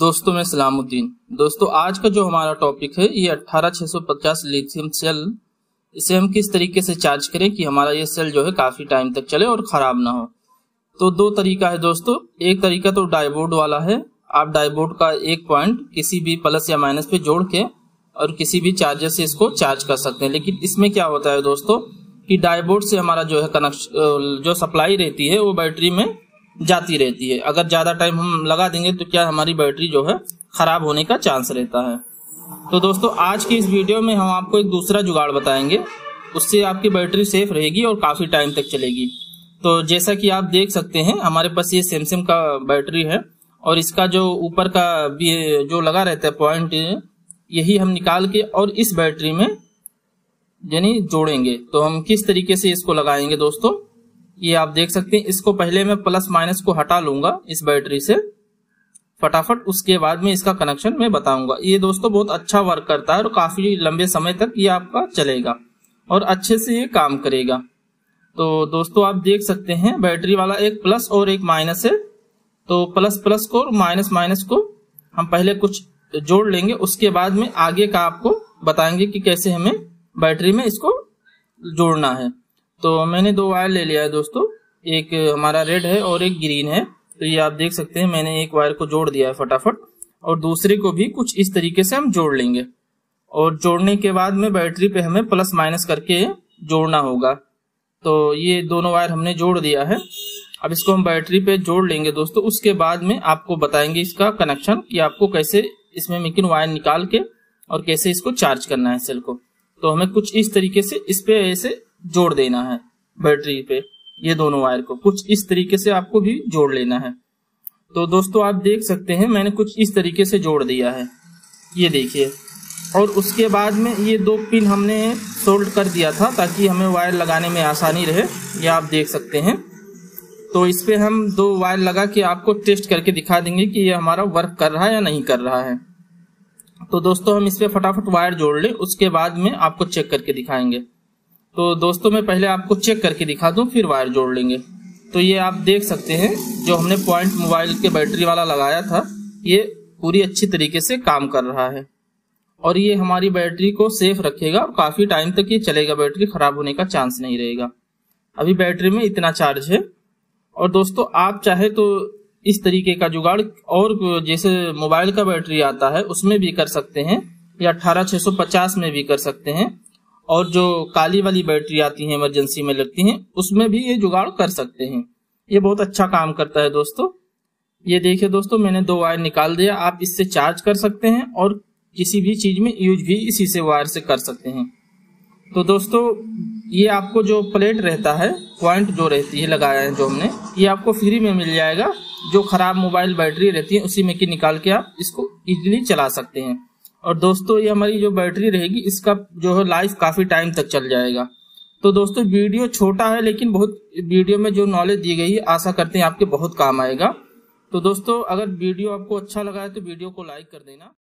दोस्तों मैं सलामुद्दीन। दोस्तों आज का जो हमारा टॉपिक है ये 18650 लिथियम सेल, इसे हम किस तरीके से चार्ज करें कि हमारा ये सेल जो है काफी टाइम तक चले और खराब ना हो। तो दो तरीका है दोस्तों, एक तरीका तो डाइबोर्ड वाला है। आप डाइबोर्ड का एक पॉइंट किसी भी प्लस या माइनस पे जोड़ के और किसी भी चार्जर से इसको चार्ज कर सकते हैं। लेकिन इसमें क्या होता है दोस्तों कि डाइबोर्ड से हमारा जो है कनेक्शन जो सप्लाई रहती है वो बैटरी में जाती रहती है। अगर ज्यादा टाइम हम लगा देंगे तो क्या हमारी बैटरी जो है खराब होने का चांस रहता है। तो दोस्तों आज की इस वीडियो में हम आपको एक दूसरा जुगाड़ बताएंगे, उससे आपकी बैटरी सेफ रहेगी और काफी टाइम तक चलेगी। तो जैसा कि आप देख सकते हैं हमारे पास ये सैमसंग का बैटरी है और इसका जो ऊपर का जो लगा रहता है पॉइंट, यही हम निकाल के और इस बैटरी में यानी जोड़ेंगे। तो हम किस तरीके से इसको लगाएंगे दोस्तों, ये आप देख सकते हैं। इसको पहले मैं प्लस माइनस को हटा लूंगा इस बैटरी से फटाफट, उसके बाद में इसका कनेक्शन मैं बताऊंगा। ये दोस्तों बहुत अच्छा वर्क करता है और काफी लंबे समय तक ये आपका चलेगा और अच्छे से ये काम करेगा। तो दोस्तों आप देख सकते हैं बैटरी वाला एक प्लस और एक माइनस है, तो प्लस प्लस को और माइनस माइनस को हम पहले कुछ जोड़ लेंगे, उसके बाद में आगे का आपको बताएंगे कि कैसे हमें बैटरी में इसको जोड़ना है। तो मैंने दो वायर ले लिया है दोस्तों, एक हमारा रेड है और एक ग्रीन है। तो ये आप देख सकते हैं मैंने एक वायर को जोड़ दिया है फटाफट और दूसरे को भी कुछ इस तरीके से हम जोड़ लेंगे। और जोड़ने के बाद में बैटरी पे हमें प्लस माइनस करके जोड़ना होगा। तो ये दोनों वायर हमने जोड़ दिया है, अब इसको हम बैटरी पे जोड़ लेंगे दोस्तों। उसके बाद में आपको बताएंगे इसका कनेक्शन कि आपको कैसे इसमें मिकिन वायर निकाल के और कैसे इसको चार्ज करना है सेल को। तो हमें कुछ इस तरीके से इस पे ऐसे जोड़ देना है बैटरी पे, ये दोनों वायर को कुछ इस तरीके से आपको भी जोड़ लेना है। तो दोस्तों आप देख सकते हैं मैंने कुछ इस तरीके से जोड़ दिया है, ये देखिए। और उसके बाद में ये दो पिन हमने सोल्ड कर दिया था ताकि हमें वायर लगाने में आसानी रहे, ये आप देख सकते हैं। तो इस पे हम दो वायर लगा के आपको टेस्ट करके दिखा देंगे कि ये हमारा वर्क कर रहा है या नहीं कर रहा है। तो दोस्तों हम इस पे फटाफट वायर जोड़ ले, उसके बाद में आपको चेक करके दिखाएंगे। तो दोस्तों मैं पहले आपको चेक करके दिखा दूं फिर वायर जोड़ लेंगे। तो ये आप देख सकते हैं जो हमने पॉइंट मोबाइल के बैटरी वाला लगाया था ये पूरी अच्छी तरीके से काम कर रहा है और ये हमारी बैटरी को सेफ रखेगा और काफी टाइम तक ये चलेगा, बैटरी खराब होने का चांस नहीं रहेगा। अभी बैटरी में इतना चार्ज है। और दोस्तों आप चाहे तो इस तरीके का जुगाड़ और जैसे मोबाइल का बैटरी आता है उसमें भी कर सकते हैं या 18650 में भी कर सकते हैं, और जो काली वाली बैटरी आती है इमरजेंसी में लगती है उसमें भी ये जुगाड़ कर सकते हैं। ये बहुत अच्छा काम करता है दोस्तों। ये देखिए दोस्तों मैंने दो वायर निकाल दिया, आप इससे चार्ज कर सकते हैं और किसी भी चीज में यूज भी इसी से वायर से कर सकते हैं। तो दोस्तों ये आपको जो प्लेट रहता है पॉइंट जो रहती है लगाया है जो हमने, ये आपको फ्री में मिल जाएगा। जो खराब मोबाइल बैटरी रहती है उसी में की निकाल के आप इसको इजीली चला सकते हैं। और दोस्तों ये हमारी जो बैटरी रहेगी इसका जो है लाइफ काफी टाइम तक चल जाएगा। तो दोस्तों वीडियो छोटा है लेकिन बहुत वीडियो में जो नॉलेज दी गई है आशा करते हैं आपके बहुत काम आएगा। तो दोस्तों अगर वीडियो आपको अच्छा लगा है तो वीडियो को लाइक कर देना।